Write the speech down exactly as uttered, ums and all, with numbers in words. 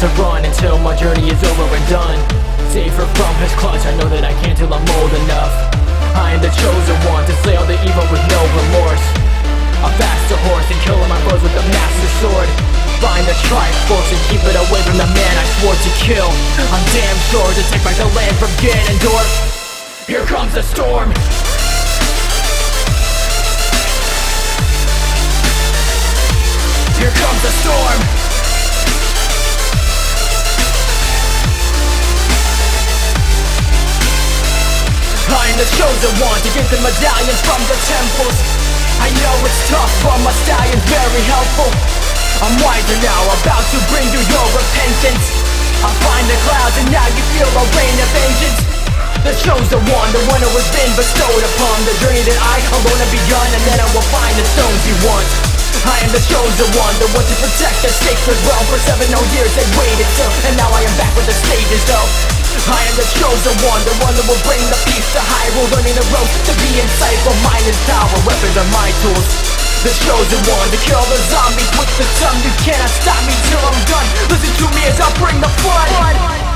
to run until my journey is over and done. Safer from his clutch, I know that I can till I'm old enough. I am the chosen one to slay all the evil with no remorse. I'll fast a horse and kill all my foes with the master sword. Find the Triforce and keep it away from the man I swore to kill. I'm damn sure to take back the land from Ganondorf. Here comes the storm! Here comes the storm! The chosen one to get the medallion from the temples. I know it's tough, but my stallion's very helpful. I'm wiser now, about to bring you your repentance. I find the clouds and now you feel a rain of vengeance. The chosen one, the one who has been bestowed upon. The journey that I alone have begun, and then I will find the stones you want. I am the chosen one, the one to protect the sacred realm. For seven whole years they waited till, and now I am back with the stages though. I am the chosen one, the one that will bring the peace to Hyrule. Learning the ropes to be insightful, mind and power, weapons are my tools. The chosen one to kill the zombies with the thumb. You cannot stop me till I'm done. Listen to me as I bring the flood.